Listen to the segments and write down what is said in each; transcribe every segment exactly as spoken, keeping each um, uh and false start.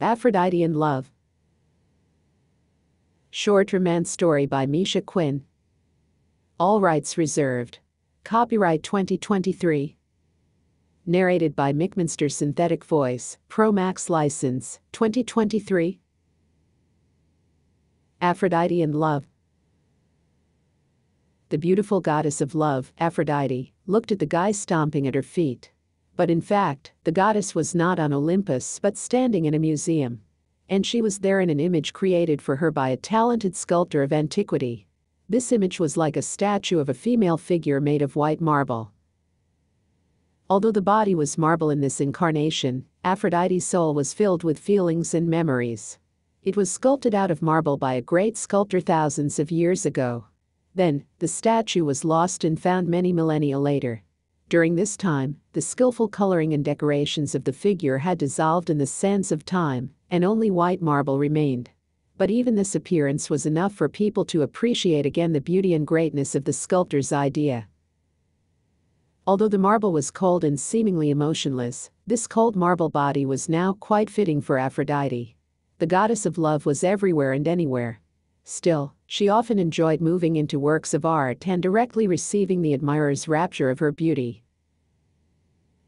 Aphrodite and Love. Short romance story by Misha Quinn. All rights reserved. Copyright twenty twenty-three. Narrated by McMinster, synthetic voice, Pro Max license, twenty twenty-three. Aphrodite and Love. The beautiful goddess of love, Aphrodite, looked at the guy stomping at her feet. But in fact, the goddess was not on Olympus but standing in a museum. And she was there in an image created for her by a talented sculptor of antiquity. This image was like a statue of a female figure made of white marble. Although the body was marble in this incarnation, Aphrodite's soul was filled with feelings and memories. It was sculpted out of marble by a great sculptor thousands of years ago. Then, the statue was lost and found many millennia later. During this time, the skillful coloring and decorations of the figure had dissolved in the sands of time, and only white marble remained. But even this appearance was enough for people to appreciate again the beauty and greatness of the sculptor's idea. Although the marble was cold and seemingly emotionless, this cold marble body was now quite fitting for Aphrodite. The goddess of love was everywhere and anywhere. Still, she often enjoyed moving into works of art and directly receiving the admirer's rapture of her beauty.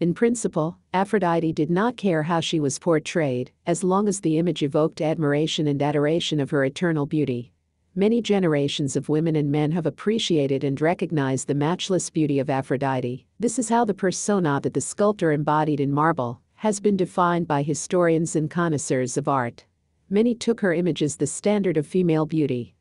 In principle, Aphrodite did not care how she was portrayed, as long as the image evoked admiration and adoration of her eternal beauty. Many generations of women and men have appreciated and recognized the matchless beauty of Aphrodite. This is how the persona that the sculptor embodied in marble has been defined by historians and connoisseurs of art. Many took her image as the standard of female beauty.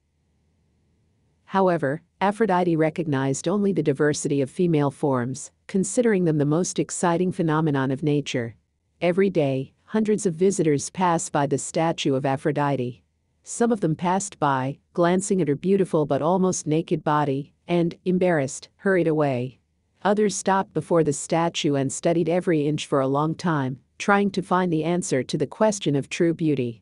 However, Aphrodite recognized only the diversity of female forms, considering them the most exciting phenomenon of nature. Every day, hundreds of visitors pass by the statue of Aphrodite. Some of them passed by, glancing at her beautiful but almost naked body, and, embarrassed, hurried away. Others stopped before the statue and studied every inch for a long time, trying to find the answer to the question of true beauty.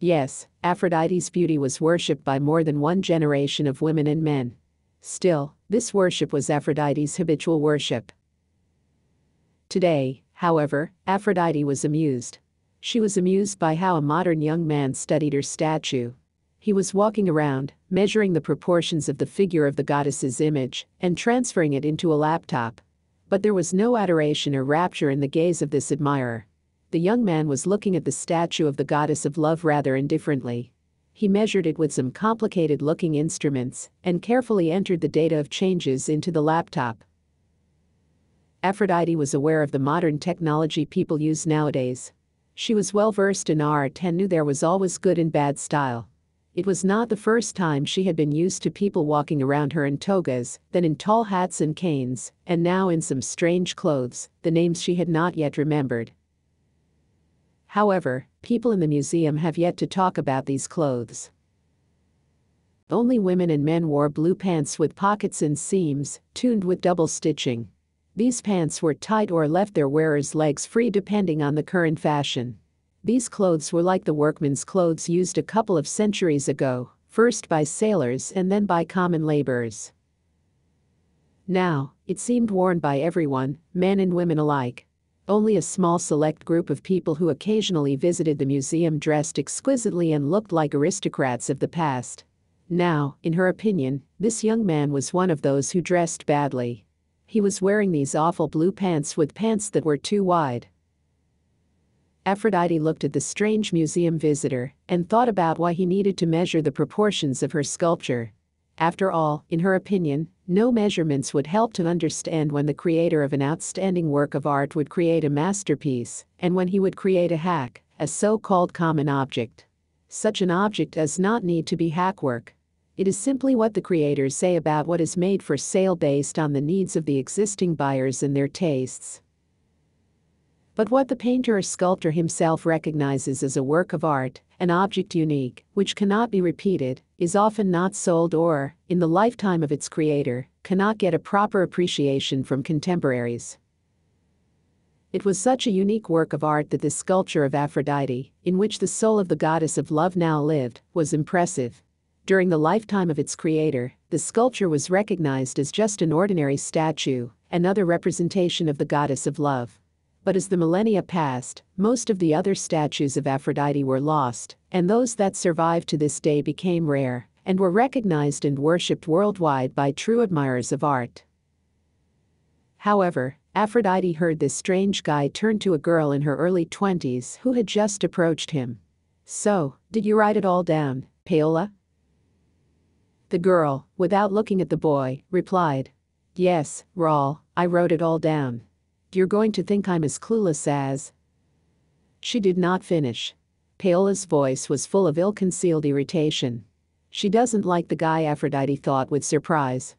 Yes, Aphrodite's beauty was worshipped by more than one generation of women and men. Still, this worship was Aphrodite's habitual worship. Today, however, Aphrodite was amused. She was amused by how a modern young man studied her statue. He was walking around, measuring the proportions of the figure of the goddess's image, and transferring it into a laptop. But there was no adoration or rapture in the gaze of this admirer. The young man was looking at the statue of the goddess of love rather indifferently. He measured it with some complicated-looking instruments and carefully entered the data of changes into the laptop. Aphrodite was aware of the modern technology people use nowadays. She was well-versed in art and knew there was always good and bad style. It was not the first time she had been used to people walking around her in togas, then in tall hats and canes, and now in some strange clothes, the names she had not yet remembered. However, people in the museum have yet to talk about these clothes. Only women and men wore blue pants with pockets and seams, tuned with double stitching. These pants were tight or left their wearer's legs free depending on the current fashion. These clothes were like the workmen's clothes used a couple of centuries ago, first by sailors and then by common laborers. Now, it seemed worn by everyone, men and women alike. Only a small select group of people who occasionally visited the museum dressed exquisitely and looked like aristocrats of the past. Now, in her opinion, this young man was one of those who dressed badly. He was wearing these awful blue pants with pants that were too wide. Aphrodite looked at the strange museum visitor and thought about why he needed to measure the proportions of her sculpture. After all, in her opinion, no measurements would help to understand when the creator of an outstanding work of art would create a masterpiece, and when he would create a hack, a so-called common object. Such an object does not need to be hackwork. It is simply what the creators say about what is made for sale based on the needs of the existing buyers and their tastes. But what the painter or sculptor himself recognizes as a work of art, an object unique, which cannot be repeated, is often not sold or, in the lifetime of its creator, cannot get a proper appreciation from contemporaries. It was such a unique work of art that this sculpture of Aphrodite, in which the soul of the goddess of love now lived, was impressive. During the lifetime of its creator, the sculpture was recognized as just an ordinary statue, another representation of the goddess of love. but as the millennia passed, most of the other statues of Aphrodite were lost, and those that survived to this day became rare, and were recognized and worshipped worldwide by true admirers of art. However, Aphrodite heard this strange guy turn to a girl in her early twenties who had just approached him. "So, did you write it all down, Paola?" The girl, without looking at the boy, replied, "Yes, Raul, I wrote it all down. You're going to think I'm as clueless as..." She did not finish. Paola's voice was full of ill-concealed irritation. She doesn't like the guy, Aphrodite thought with surprise.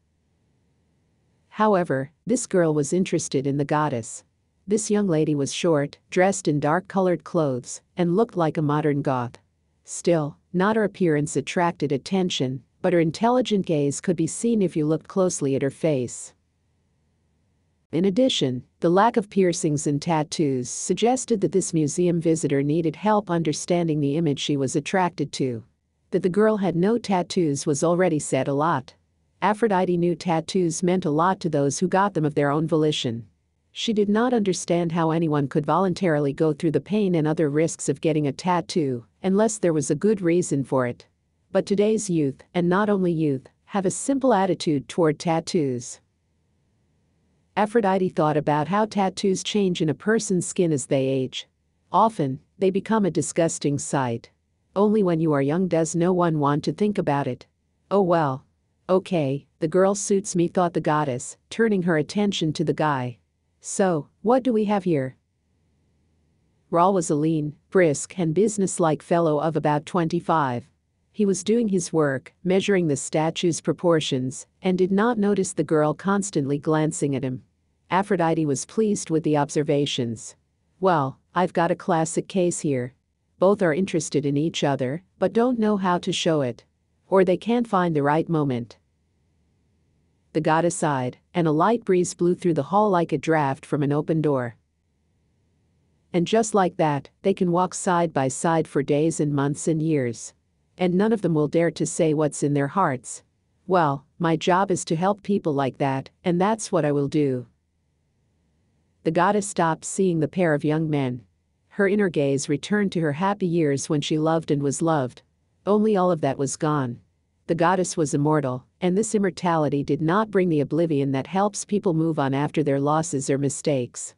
However, this girl was interested in the goddess. This young lady was short, dressed in dark-colored clothes, and looked like a modern goth. Still, not her appearance attracted attention, but her intelligent gaze could be seen if you looked closely at her face. In addition, the lack of piercings and tattoos suggested that this museum visitor needed help understanding the image she was attracted to. That the girl had no tattoos was already said a lot. Aphrodite knew tattoos meant a lot to those who got them of their own volition. She did not understand how anyone could voluntarily go through the pain and other risks of getting a tattoo, unless there was a good reason for it. But today's youth, and not only youth, have a simple attitude toward tattoos. Aphrodite thought about how tattoos change in a person's skin as they age. Often, they become a disgusting sight. Only when you are young does no one want to think about it. "Oh well. Okay, the girl suits me," thought the goddess, turning her attention to the guy. "So, what do we have here?" Raul was a lean, brisk and businesslike fellow of about twenty-five. He was doing his work, measuring the statue's proportions, and did not notice the girl constantly glancing at him. Aphrodite was pleased with the observations. "Well, I've got a classic case here. Both are interested in each other, but don't know how to show it. Or they can't find the right moment." The goddess sighed, and a light breeze blew through the hall like a draft from an open door. And just like that, they can walk side by side for days and months and years. And none of them will dare to say what's in their hearts. "Well, my job is to help people like that, and that's what I will do." The goddess stopped seeing the pair of young men. Her inner gaze returned to her happy years when she loved and was loved. Only all of that was gone. The goddess was immortal, and this immortality did not bring the oblivion that helps people move on after their losses or mistakes.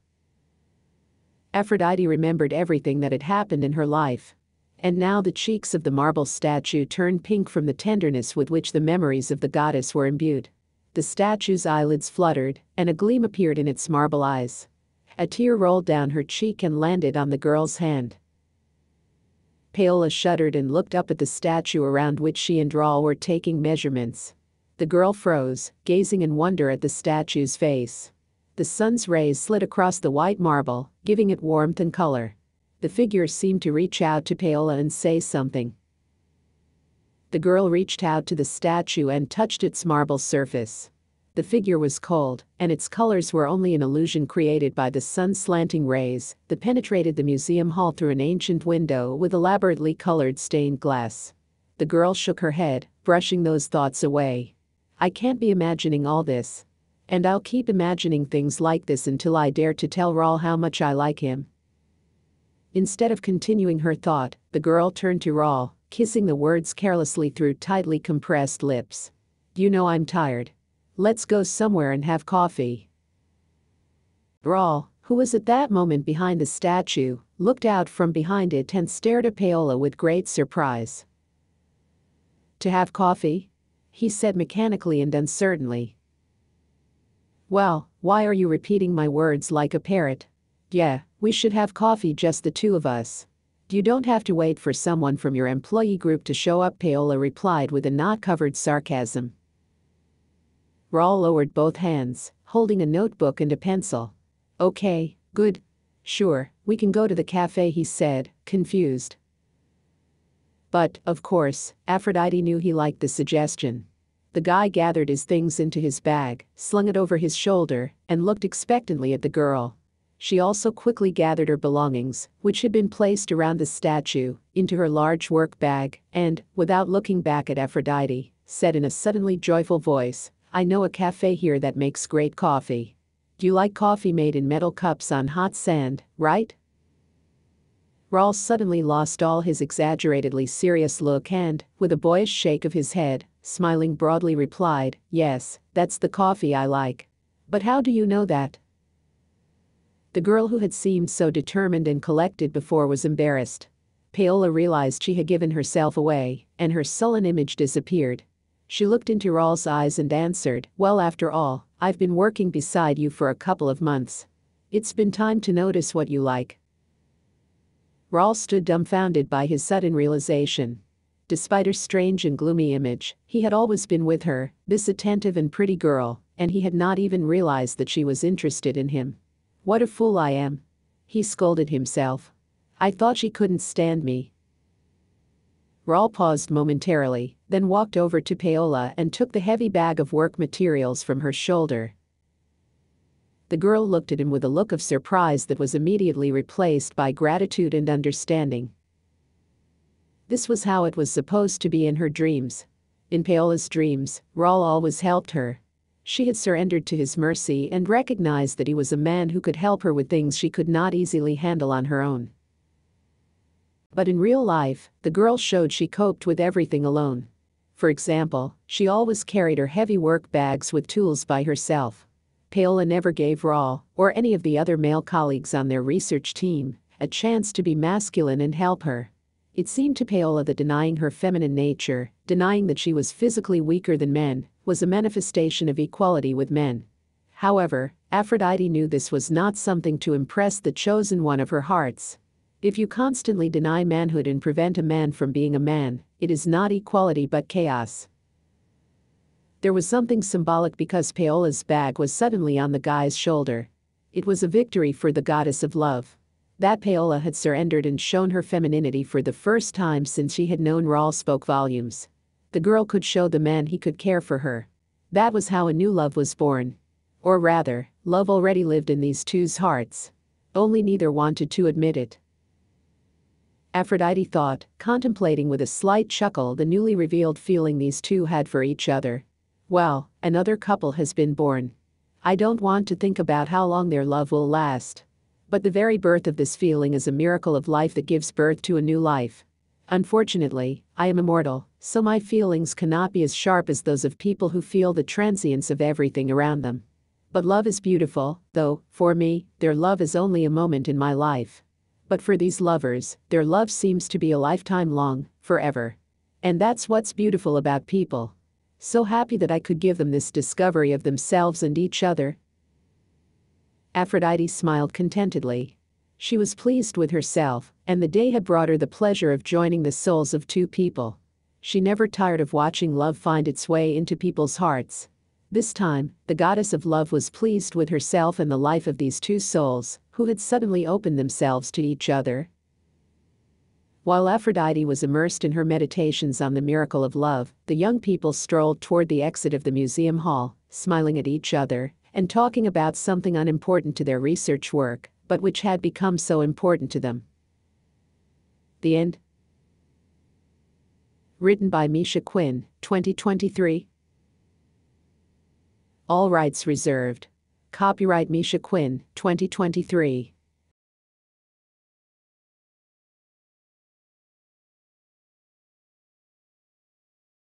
Aphrodite remembered everything that had happened in her life. And now the cheeks of the marble statue turned pink from the tenderness with which the memories of the goddess were imbued. The statue's eyelids fluttered, and a gleam appeared in its marble eyes. A tear rolled down her cheek and landed on the girl's hand. Paola shuddered and looked up at the statue around which she and Raul were taking measurements. The girl froze, gazing in wonder at the statue's face. The sun's rays slid across the white marble, giving it warmth and color. The figure seemed to reach out to Paola and say something. The girl reached out to the statue and touched its marble surface. The figure was cold, and its colors were only an illusion created by the sun's slanting rays that penetrated the museum hall through an ancient window with elaborately colored stained glass. The girl shook her head, brushing those thoughts away. "I can't be imagining all this. And I'll keep imagining things like this until I dare to tell Raul how much I like him." Instead of continuing her thought, the girl turned to Raul, kissing the words carelessly through tightly compressed lips. "You know I'm tired. Let's go somewhere and have coffee." Raul, who was at that moment behind the statue, looked out from behind it and stared at Paola with great surprise. "To have coffee?" he said mechanically and uncertainly. "Well, why are you repeating my words like a parrot? Yeah, we should have coffee, just the two of us. You don't have to wait for someone from your employee group to show up," Paola replied with a not-covered sarcasm. Raul lowered both hands, holding a notebook and a pencil. "Okay, good. Sure, we can go to the cafe," he said, confused. But, of course, Aphrodite knew he liked the suggestion. The guy gathered his things into his bag, slung it over his shoulder, and looked expectantly at the girl. She also quickly gathered her belongings, which had been placed around the statue, into her large work bag and, without looking back at Aphrodite, said in a suddenly joyful voice, "I know a cafe here that makes great coffee. You like coffee made in metal cups on hot sand, right? Raul suddenly lost all his exaggeratedly serious look and, with a boyish shake of his head, smiling broadly replied, "Yes, that's the coffee I like. But how do you know that?" The girl who had seemed so determined and collected before was embarrassed. Paola realized she had given herself away, and her sullen image disappeared. She looked into Raul's eyes and answered, "Well, after all, I've been working beside you for a couple of months. It's been time to notice what you like." Raul stood dumbfounded by his sudden realization. Despite her strange and gloomy image, he had always been with her, this attentive and pretty girl, and he had not even realized that she was interested in him. "What a fool I am!" he scolded himself. "I thought she couldn't stand me." Raul paused momentarily, then walked over to Paola and took the heavy bag of work materials from her shoulder. The girl looked at him with a look of surprise that was immediately replaced by gratitude and understanding. This was how it was supposed to be in her dreams. In Paola's dreams, Raul always helped her. She had surrendered to his mercy and recognized that he was a man who could help her with things she could not easily handle on her own. But in real life, the girl showed she coped with everything alone. For example, she always carried her heavy work bags with tools by herself. Paola never gave Raul, or any of the other male colleagues on their research team, a chance to be masculine and help her. It seemed to Paola that denying her feminine nature, denying that she was physically weaker than men, was a manifestation of equality with men. However, Aphrodite knew this was not something to impress the chosen one of her hearts. If you constantly deny manhood and prevent a man from being a man, it is not equality but chaos. There was something symbolic because Paola's bag was suddenly on the guy's shoulder. It was a victory for the goddess of love. That Paola had surrendered and shown her femininity for the first time since she had known Raul spoke volumes. The girl could show the man he could care for her. That was how a new love was born. Or rather, love already lived in these two's hearts. Only neither wanted to admit it. Aphrodite thought, contemplating with a slight chuckle the newly revealed feeling these two had for each other. "Well, another couple has been born. I don't want to think about how long their love will last." But the very birth of this feeling is a miracle of life that gives birth to a new life. Unfortunately, I am immortal, so my feelings cannot be as sharp as those of people who feel the transience of everything around them. But love is beautiful, though, for me, their love is only a moment in my life. But for these lovers, their love seems to be a lifetime long, forever. And that's what's beautiful about people. So happy that I could give them this discovery of themselves and each other. Aphrodite smiled contentedly. She was pleased with herself, and the day had brought her the pleasure of joining the souls of two people. She never tired of watching love find its way into people's hearts. This time, the goddess of love was pleased with herself and the life of these two souls, who had suddenly opened themselves to each other. While Aphrodite was immersed in her meditations on the miracle of love, the young people strolled toward the exit of the museum hall, smiling at each other and talking about something unimportant to their research work, but which had become so important to them. The End. Written by Misha Quinn, twenty twenty-three. All rights reserved. Copyright Misha Quinn, twenty twenty-three.